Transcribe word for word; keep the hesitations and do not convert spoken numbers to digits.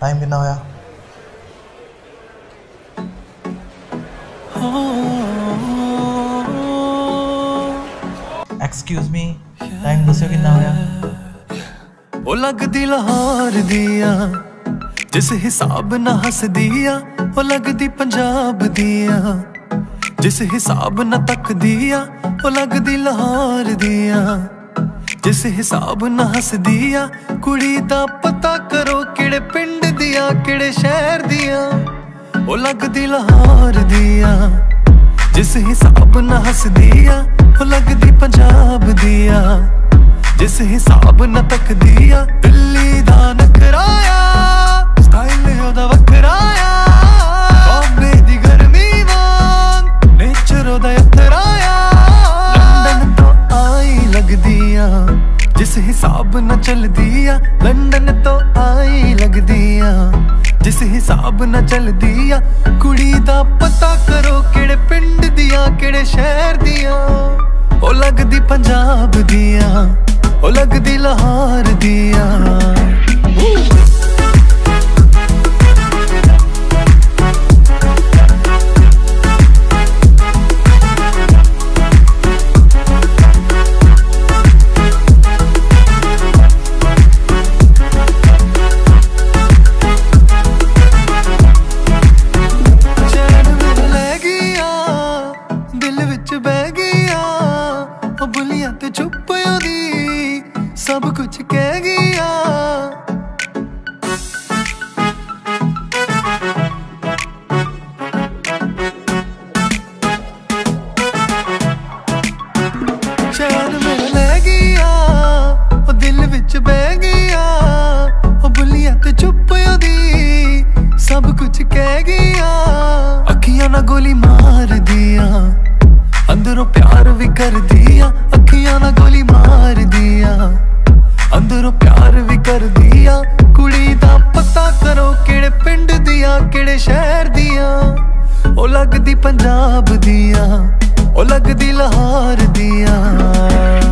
Time भी ना होया। एक्सक्यूज मी, टाइम दस्सो कितना होया? ओ लगदी लाहौर दिया जिस हिसाब ना हस दिया, ओ लगदी पंजाब दिया जिस हिसाब ना तक दिया, ओ लगदी लाहौर दिया जिस हिसाब ना हस दिया। कुड़ी दा पता करो किड़े पिंड दिया किड़े शहर दिया, ओ लगदी लाहौर दिया जिस हिसाब ना हस दिया, ओ लगदी पंजाब दिया जिस हिसाब ना तक दिया। दिल्ली दा नखराया स्टाइल ओदा वखराया, बॉम्बे दी गर्मी वांग नेचर ओदा यतराया। लंदन तो आई लगदिया जिस हिसाब ना चल दिया, लंदन तो आई लगदिया जिस हिसाब ना चल दिया। कुड़ी दा पता करो किड़े पिंड दिया किड़े शहर दिया, ओ लगदी पंजाब दिया ओ लगदी लाहौर दिया। ओ लगदी पंजाब दिया ओ लगदी लाहौर दिया।